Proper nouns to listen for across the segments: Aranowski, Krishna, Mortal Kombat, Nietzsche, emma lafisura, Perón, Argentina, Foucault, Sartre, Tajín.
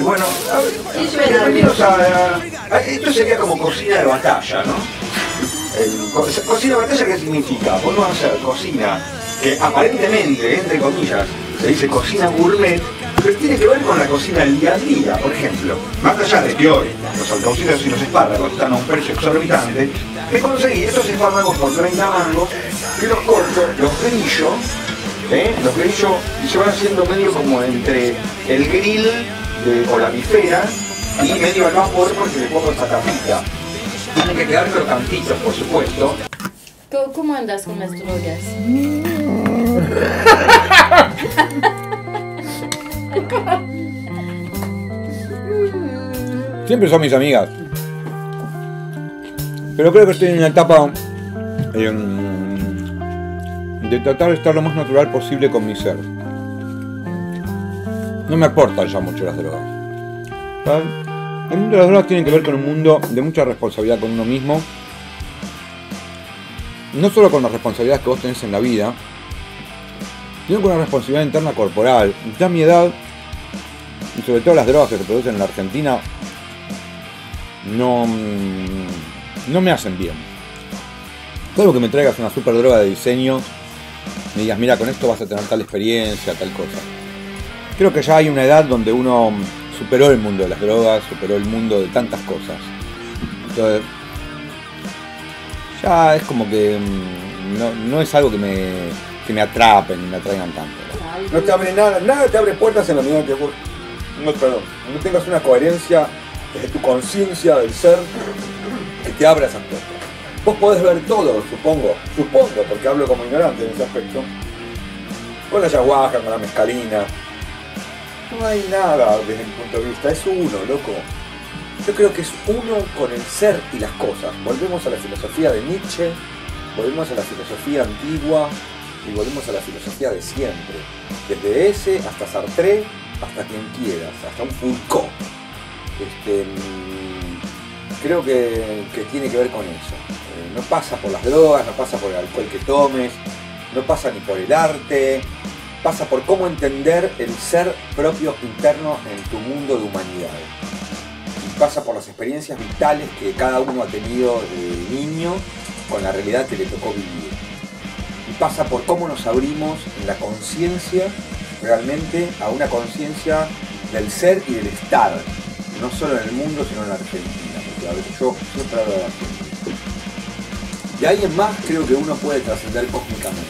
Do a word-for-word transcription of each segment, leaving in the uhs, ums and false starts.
Bueno, a ver, bienvenidos a, a... Esto sería como cocina de batalla, ¿no? El, co cocina de batalla, ¿qué significa? Podemos hacer cocina, que aparentemente, entre comillas, se dice cocina gourmet, pero tiene que ver con la cocina del día a día, por ejemplo. Más allá de que hoy los alcaucitos y los espárragos están a un precio exorbitante, me conseguí estos espárragos por treinta mangos, que los corto, los grillo, ¿eh? Los grillo y se van haciendo medio como entre el grill... De, o la bifera y medio al vapor porque le pongo esta tapita. Tienen que quedar crocantitos, por supuesto. ¿Cómo andas con las drogas? Siempre son mis amigas, pero creo que estoy en una etapa eh, de tratar de estar lo más natural posible con mi ser. No me aportan ya mucho las drogas. El mundo de las drogas tiene que ver con un mundo de mucha responsabilidad con uno mismo. No solo con las responsabilidades que vos tenés en la vida, sino con una responsabilidad interna corporal. Ya a mi edad, y sobre todo las drogas que se producen en la Argentina, no, no me hacen bien. Salvo que me traigas una super droga de diseño, me digas, mira, con esto vas a tener tal experiencia, tal cosa. Creo que ya hay una edad donde uno superó el mundo de las drogas, superó el mundo de tantas cosas. Entonces, ya es como que no, no es algo que me, que me atrapen ni me atraigan tanto. No, no te abre nada, nada te abre puertas en la medida que vos, no, perdón, no tengas una coherencia desde tu conciencia del ser que te abra esas puertas. Vos podés ver todo, supongo, supongo, porque hablo como ignorante en ese aspecto, con la ayahuasca, con la mezcalina. No hay nada desde mi punto de vista, es uno, loco. Yo creo que es uno con el ser y las cosas. Volvemos a la filosofía de Nietzsche, volvemos a la filosofía antigua y volvemos a la filosofía de siempre. Desde ese hasta Sartre, hasta quien quieras, hasta un Foucault. Este, creo que, que tiene que ver con eso. Eh, no pasa por las drogas, no pasa por el alcohol que tomes, no pasa ni por el arte. Pasa por cómo entender el ser propio interno en tu mundo de humanidad. Y pasa por las experiencias vitales que cada uno ha tenido de niño con la realidad que le tocó vivir. Y pasa por cómo nos abrimos en la conciencia, realmente, a una conciencia del ser y del estar. No solo en el mundo, sino en la Argentina. Porque a veces yo siempre hablo de la Argentina. Y ahí en más creo que uno puede trascender cósmicamente.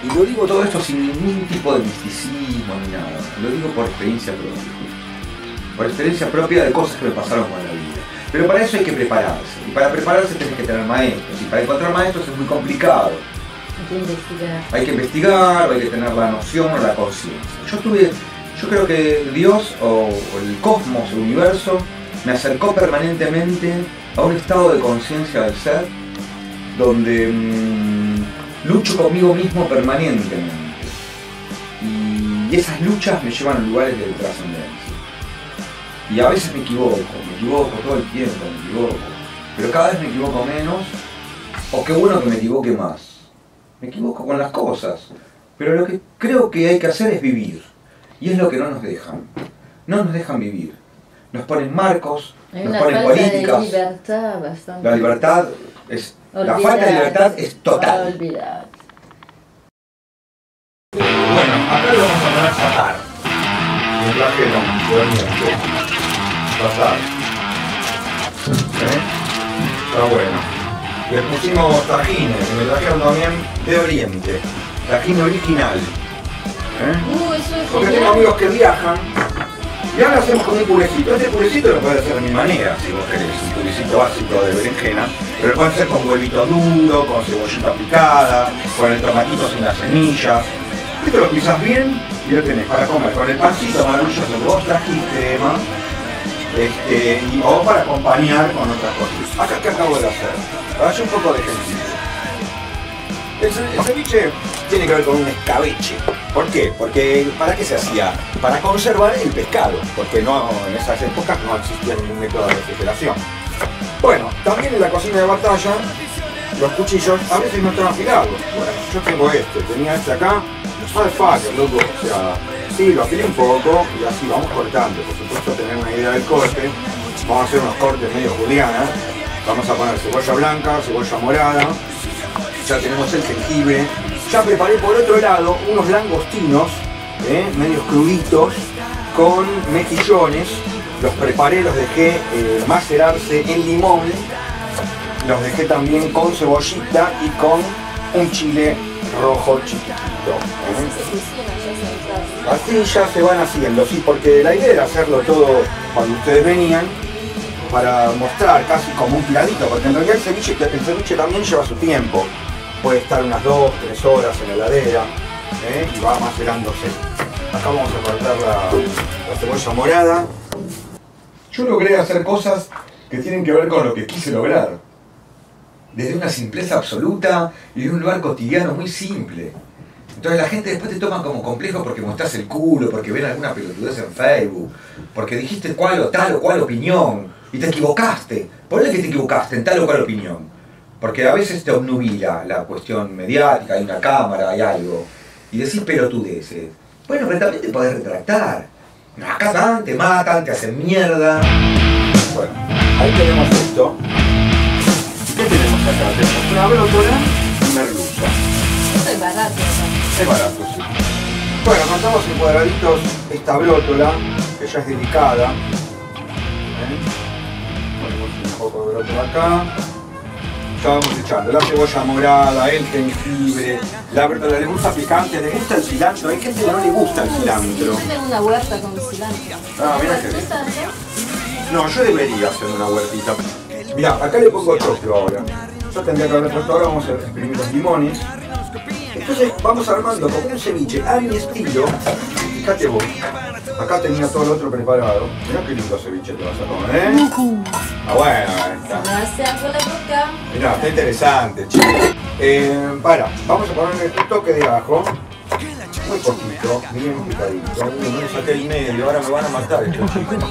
Y lo digo todo esto sin ningún tipo de misticismo ni nada, lo digo por experiencia propia, por experiencia propia de cosas que me pasaron con la vida. Pero para eso hay que prepararse, y para prepararse tenés que tener maestros, y para encontrar maestros es muy complicado. Hay que investigar. Hay que investigar, hay que tener la noción o la conciencia. Yo tuve, yo creo que Dios o el cosmos, el universo, me acercó permanentemente a un estado de conciencia del ser, donde... Mmm, lucho conmigo mismo permanentemente y esas luchas me llevan a lugares de trascendencia. Y a veces me equivoco, me equivoco todo el tiempo, me equivoco, pero cada vez me equivoco menos, o qué bueno que me equivoque más. Me equivoco con las cosas, pero lo que creo que hay que hacer es vivir, y es lo que no nos dejan, no nos dejan vivir. Nos ponen marcos, hay nos ponen políticas, de libertad bastante. La libertad es... Olvidar, la falta de libertad es total. Olvidar. Bueno, acá lo vamos a poner satar. Un traje no, no, ¿eh? Está bueno. Les pusimos tajines, me trajeron también de Oriente. Tajín original. ¿eh? Porque tengo amigos que viajan y ahora hacemos con un purecito. Este purecito lo puedes hacer de mi manera, si vos querés, un purecito básico de berenjena, pero lo puedes hacer con huevito duro, con cebollita picada, con el tomatito sin las semillas. Esto lo pisas bien y lo tenés para comer con el pancito amarillo que vos trajiste, Emma, este, y, o para acompañar con otras cosas. Acá que acabo de hacer, hace un poco de ejercicio. El, el ceviche tiene que ver con un escabeche. ¿Por qué? Porque ¿para qué se hacía? Para conservar el pescado, porque no, en esas épocas no existía ningún método de refrigeración. Bueno, también en la cocina de batalla, los cuchillos a veces no estaban afilados. Bueno, yo tengo este, tenía este acá, alfaca, loco, o sea, sí, lo afilé un poco y así vamos cortando. Por supuesto, tener una idea del corte, vamos a hacer unos cortes medio julianas. Vamos a poner cebolla blanca, cebolla morada. Ya tenemos el jengibre, ya preparé por otro lado unos langostinos, ¿eh? Medios cruditos, con mejillones, los preparé, los dejé eh, macerarse en limón, los dejé también con cebollita y con un chile rojo chiquitito, ¿eh? Así ya se van haciendo, sí, porque la idea era hacerlo todo cuando ustedes venían, para mostrar casi como un tiradito, porque en realidad el ceviche, el ceviche también lleva su tiempo. Puede estar unas dos, tres horas en la heladera, ¿eh? Y va macerándose. Acá vamos a cortar la, la cebolla morada. Yo logré hacer cosas que tienen que ver con lo que quise lograr. Desde una simpleza absoluta y de un lugar cotidiano muy simple. Entonces la gente después te toma como complejo porque mostrás el culo, porque ven alguna pelotudez en Facebook, porque dijiste cuál o tal o cual opinión y te equivocaste. Ponle que te equivocaste en tal o cual opinión. Porque a veces te obnubila la cuestión mediática, hay una cámara, hay algo. Y decís pelotudeces. Bueno, pero también te podés retractar. Acá dan, te matan, te hacen mierda. Bueno, ahí tenemos esto. ¿Qué tenemos acá? Tenemos una brócora y una merluza. Esto es barato, ¿no? Es barato, sí. Bueno, cortamos en cuadraditos esta brócora, que ya es delicada. ¿Eh? Ponemos un poco de brócora acá. Estábamos echando la cebolla morada, el jengibre, la verdura. ¿Les gusta picante? ¿Les gusta el cilantro? Hay gente que no le gusta el cilantro. Yo tengo una huerta con cilantro. Ah, mira que bien. No, yo debería hacer una huertita. Mirá, acá le pongo choclo ahora. Yo tendría que haber puesto ahora, vamos a exprimir los limones. Entonces vamos armando como un ceviche a mi estilo. Fíjate vos. Acá tenía todo el otro preparado. Mirá qué lindo ceviche te vas a comer, ¿eh? Ah, bueno, está. Gracias por la boca. Mirá, está interesante, chicos. Eh, para, vamos a ponerle un toque de ajo. Muy poquito, bien picadito. No le saqué el medio, ahora me van a matar estos chicos.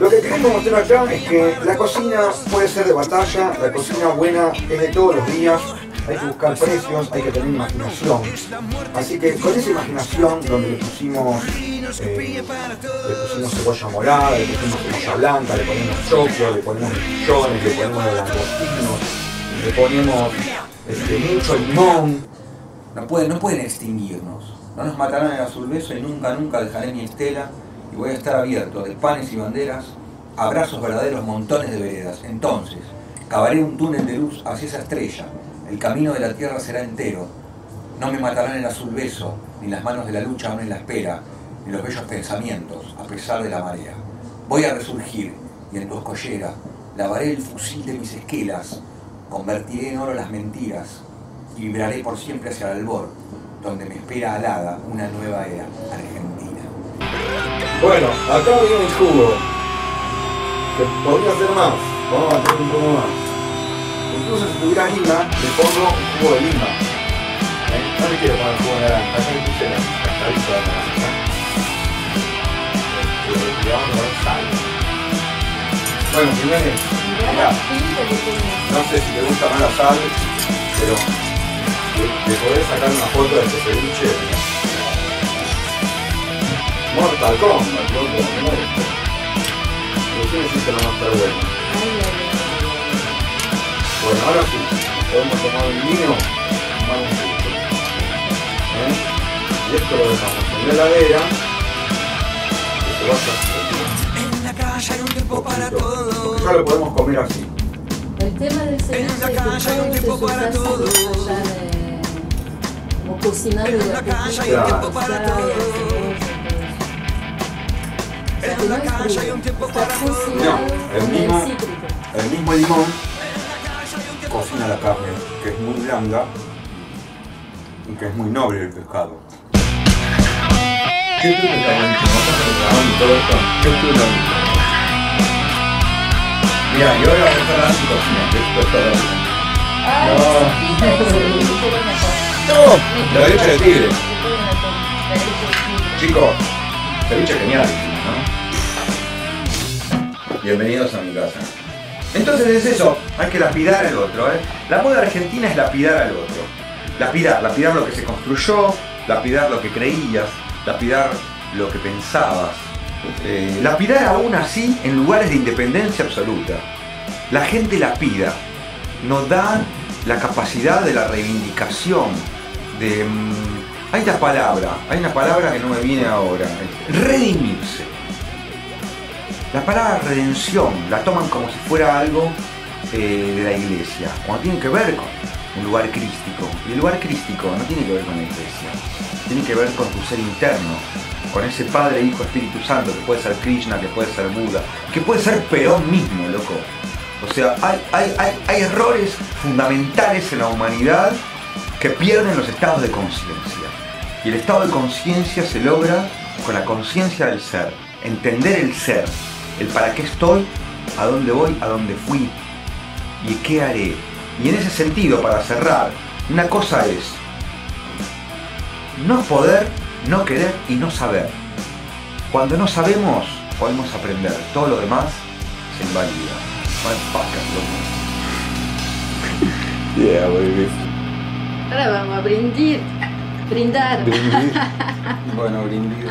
Lo que queremos mostrar acá es que la cocina puede ser de batalla, la cocina buena es de todos los días. Hay que buscar precios, hay que tener imaginación. Así que con esa imaginación donde le pusimos, eh, le pusimos cebolla morada, le pusimos cebolla blanca, le ponemos choclo, le ponemos millones, le ponemos langostinos, le ponemos este, mucho limón. No pueden, no pueden extinguirnos. No nos matarán el azul beso y nunca, nunca dejaré mi estela. Y voy a estar abierto de panes y banderas, abrazos verdaderos, montones de veredas. Entonces, cavaré un túnel de luz hacia esa estrella. El camino de la tierra será entero. No me matarán el azul beso, ni las manos de la lucha abren la espera, ni los bellos pensamientos, a pesar de la marea. Voy a resurgir, y en tu escollera lavaré el fusil de mis esquelas, convertiré en oro las mentiras, y vibraré por siempre hacia el albor, donde me espera alada una nueva era, Argentina. Bueno, acá viene el jugo. Podría hacer más. Vamos a hacer un poco más. Incluso si tuviera lima, le pongo un jugo de lima. ¿Eh? No le quiero poner jugo de naranja, ya le puse la cascarita de naranja. Le vamos a poner sal. Bueno, Jiménez, mirá, no sé si te gusta más la sal, pero le podés sacar una foto de este ceviche. Mortal Kombat, loco, me muerto. Pero sí me hiciste lo más perverso. Bueno, ahora sí, podemos tomar un vino, tomar un poquito. ¿Eh? Y esto lo dejamos en la heladera. Y se va a hacer un poquito. Ya lo podemos comer así. El tema del ceviche es que hay un tiempo para todo. como cocinadora, porque no es frío, está cocinado con el cítrico. El mismo limón cocina la carne, que es muy blanda y que es muy noble el pescado. ¿Qué es tu pensamiento? ¿Qué es tu pensamiento? ¿Qué es tu pensamiento? Mira, yo voy a empezar a cocinar, que es pescado. Ay, no, no, la leche de tigre. Chicos, la leche genial, ¿no? Bienvenidos a mi casa. Entonces es eso, hay que lapidar al otro, ¿eh? La moda argentina es lapidar al otro. Lapidar, lapidar lo que se construyó, lapidar lo que creías, lapidar lo que pensabas. Eh, lapidar aún así en lugares de independencia absoluta. La gente lapida. Nos dan la capacidad de la reivindicación, de... Hay una palabra, hay una palabra que no me viene ahora, redimirse. La palabra redención la toman como si fuera algo eh, de la iglesia, cuando tiene que ver con un lugar crístico. Y el lugar crístico no tiene que ver con la iglesia, tiene que ver con tu ser interno, con ese Padre, Hijo, Espíritu Santo, que puede ser Krishna, que puede ser Buda, que puede ser Perón mismo, loco. O sea, hay, hay, hay, hay errores fundamentales en la humanidad que pierden los estados de conciencia. Y el estado de conciencia se logra con la conciencia del ser. Entender el ser, el para qué estoy, a dónde voy, a dónde fui y qué haré. Y en ese sentido, para cerrar, una cosa es no poder, no querer y no saber. Cuando no sabemos, podemos aprender. Todo lo demás se invalida. Yeah, baby. Ahora vamos a brindar. Brindar. Brindis. Bueno, brindis.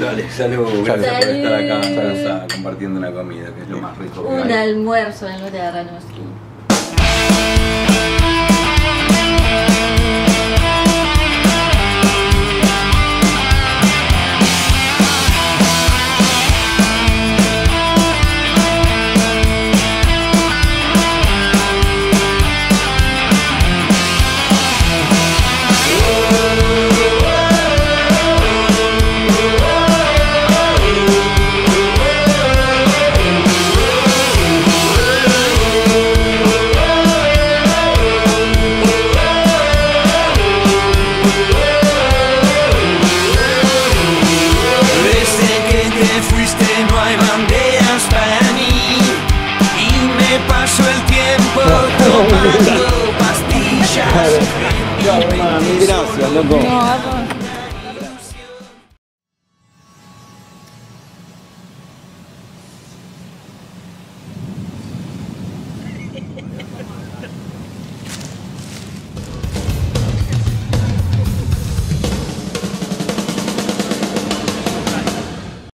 Dale, salud. Gracias por estar acá en casa compartiendo una comida, que es lo más rico que hay. Un almuerzo en lo de Aranowski. Pastillas. Gracias, loco.